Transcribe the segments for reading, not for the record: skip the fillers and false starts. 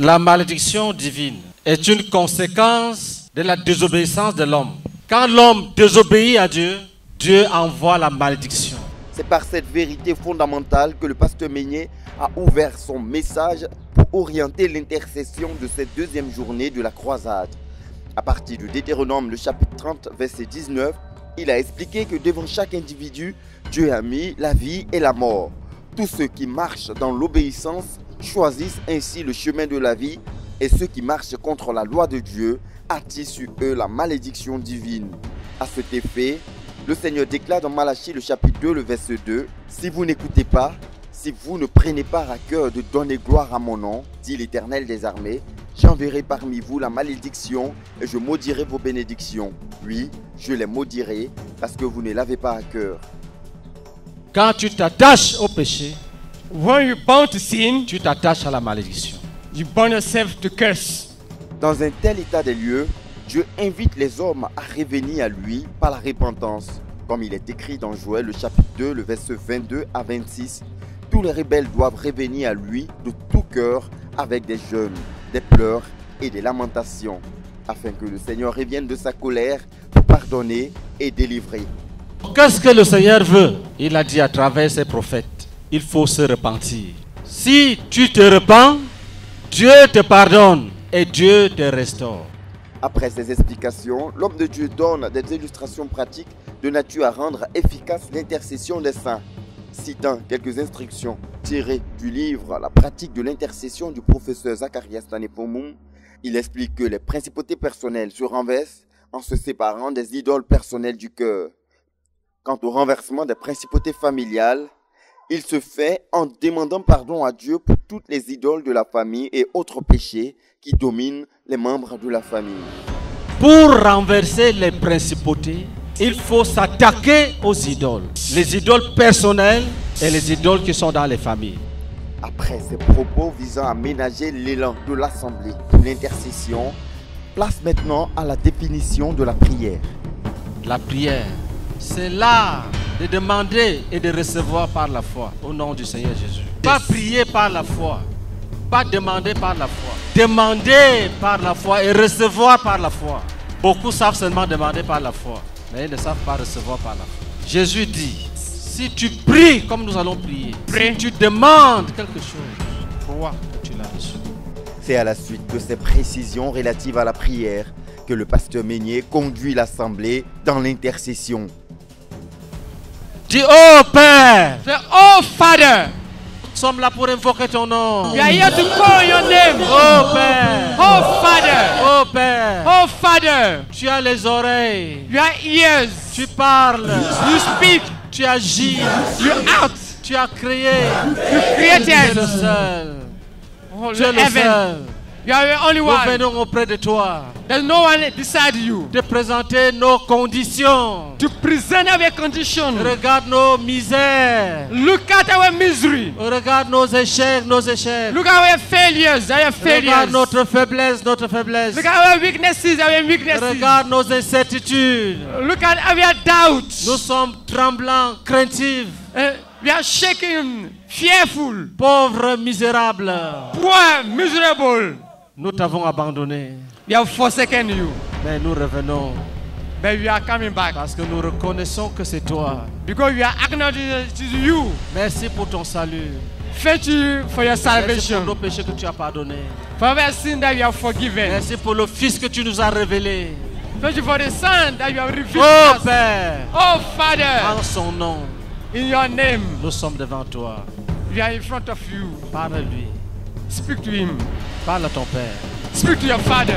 La malédiction divine est une conséquence de la désobéissance de l'homme. Quand l'homme désobéit à Dieu, Dieu envoie la malédiction. C'est par cette vérité fondamentale que le pasteur Meunier a ouvert son message pour orienter l'intercession de cette deuxième journée de la croisade. À partir du Deutéronome, le chapitre 30, verset 19, il a expliqué que devant chaque individu, Dieu a mis la vie et la mort. Tous ceux qui marchent dans l'obéissance choisissent ainsi le chemin de la vie, et ceux qui marchent contre la loi de Dieu attirent sur eux la malédiction divine. À cet effet, le Seigneur déclare dans Malachie le chapitre 2, le verset 2, « Si vous n'écoutez pas, si vous ne prenez pas à cœur de donner gloire à mon nom, dit l'Éternel des armées, j'enverrai parmi vous la malédiction et je maudirai vos bénédictions. Oui, je les maudirai parce que vous ne l'avez pas à cœur. » Quand tu t'attaches au péché, when you bound to sin, tu t'attaches à la malédiction. You bind yourself to curse. Dans un tel état des lieux, Dieu invite les hommes à revenir à lui par la repentance. Comme il est écrit dans Joël, le chapitre 2, le verset 22 à 26, tous les rebelles doivent revenir à lui de tout cœur avec des jeûnes, des pleurs et des lamentations, afin que le Seigneur revienne de sa colère pour pardonner et délivrer. Qu'est-ce que le Seigneur veut? Il a dit à travers ses prophètes, il faut se repentir. Si tu te repens, Dieu te pardonne et Dieu te restaure. Après ces explications, l'homme de Dieu donne des illustrations pratiques de nature à rendre efficace l'intercession des saints, citant quelques instructions tirées du livre « La pratique de l'intercession » du professeur Zacharias Tanepomou. Il explique que les principautés personnelles se renversent en se séparant des idoles personnelles du cœur. Quant au renversement des principautés familiales, il se fait en demandant pardon à Dieu pour toutes les idoles de la famille et autres péchés qui dominent les membres de la famille. Pour renverser les principautés, il faut s'attaquer aux idoles, les idoles personnelles et les idoles qui sont dans les familles. Après ces propos visant à ménager l'élan de l'assemblée pour l'intercession, place maintenant à la définition de la prière. La prière, c'est l'art de demander et de recevoir par la foi au nom du Seigneur Jésus. Pas prier par la foi, pas demander par la foi. Demander par la foi et recevoir par la foi. Beaucoup savent seulement demander par la foi, mais ils ne savent pas recevoir par la foi. Jésus dit, si tu pries comme nous allons prier, si tu demandes quelque chose, crois que tu l'as reçu. C'est à la suite de ces précisions relatives à la prière que le pasteur Meunier conduit l'assemblée dans l'intercession. Dis, oh Père, oh Father, nous sommes là pour invoquer ton nom. We are here to call your name. Oh Père, oh Father, oh Père, oh Father. Tu as les oreilles. You have ears. Tu parles. You speak. Tu agis. You act. Tu as créé. You created. Tu es le seul. Oh, tu es le seul. You are the only one. Nous venons auprès de toi. There's no one beside you. De présenter nos conditions. To present our condition. Regarde nos misères. Look at our misery. Regarde nos échecs, nos échecs. Look at our failures, our failures. Regarde notre faiblesse, notre faiblesse. Look at our weaknesses, our weaknesses. Regarde nos incertitudes. Look at our doubts. Nous sommes tremblants, craintifs. We are shaken, fearful. Pauvres, misérables. Poor, miserable. Nous t'avons abandonné. We have forsaken you. Mais nous revenons. But we are coming back. Parce que nous reconnaissons que c'est toi. Because we are acknowledging you. Merci pour ton salut. Thank you for your salvation. Merci pour nos péchés que tu as pardonnés. For every sin that you have forgiven. Merci pour le Fils que tu nous as révélé. Thank you for the Son that you have revealed. Oh Père. Oh Father. En son nom. In your name. Nous sommes devant toi. We are in front of you. Parle-lui. Speak to him. Parle à ton Père. Speak to your Father.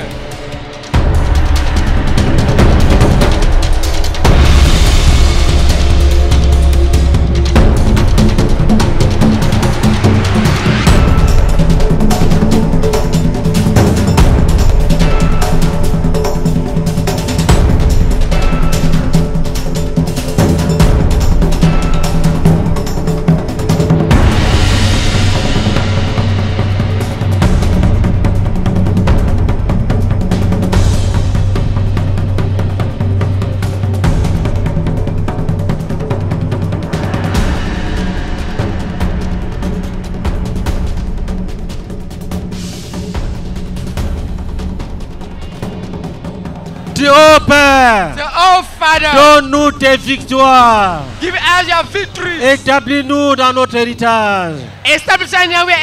pardon. Donne-nous tes victoires. Give us your victories. Établis-nous dans notre héritage.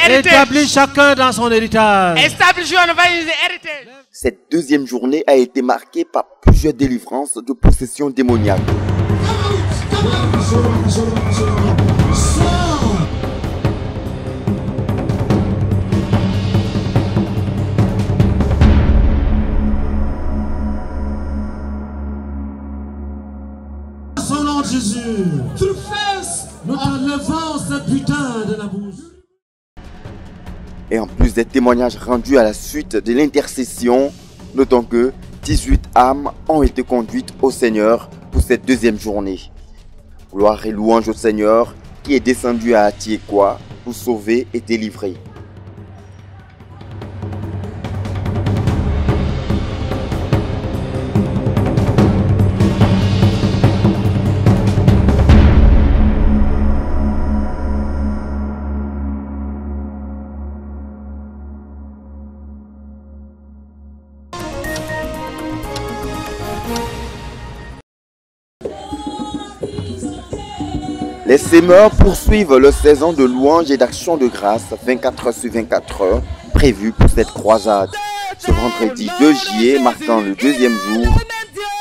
Établis chacun dans son héritage. Cette deuxième journée a été marquée par plusieurs délivrances de possessions démoniaques. Au nom de Jésus, nous t'enlevons ce putain de la bouche. Et en plus des témoignages rendus à la suite de l'intercession, notons que 18 âmes ont été conduites au Seigneur pour cette deuxième journée. Gloire et louange au Seigneur qui est descendu à Attiékoi pour sauver et délivrer. Les semeurs poursuivent leur saison de louanges et d'actions de grâce 24h/24 prévue pour cette croisade. Ce vendredi 2 juillet marquant le deuxième jour,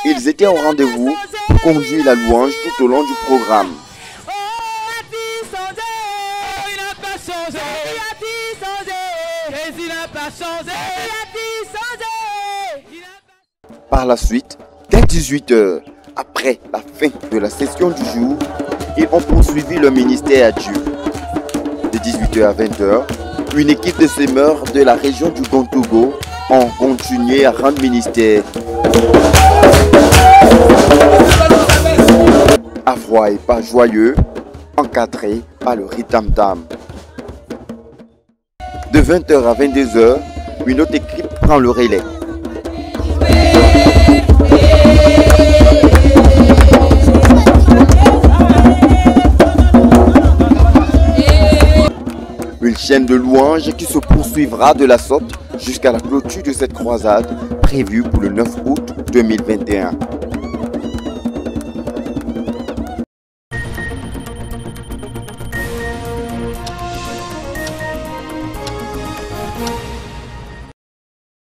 ils étaient au rendez-vous pour conduire la louange tout au long du programme. Par la suite, dès 18h, après la fin de la session du jour, ils ont poursuivi leur ministère à Dieu. De 18h à 20h, une équipe de semeurs de la région du Gontougo ont continué à rendre ministère. Afrois et pas joyeux, encadrés par le ritam-tam. De 20h à 22h, une autre équipe prend le relais. Une chaîne de louanges qui se poursuivra de la sorte jusqu'à la clôture de cette croisade prévue pour le 9 août 2021.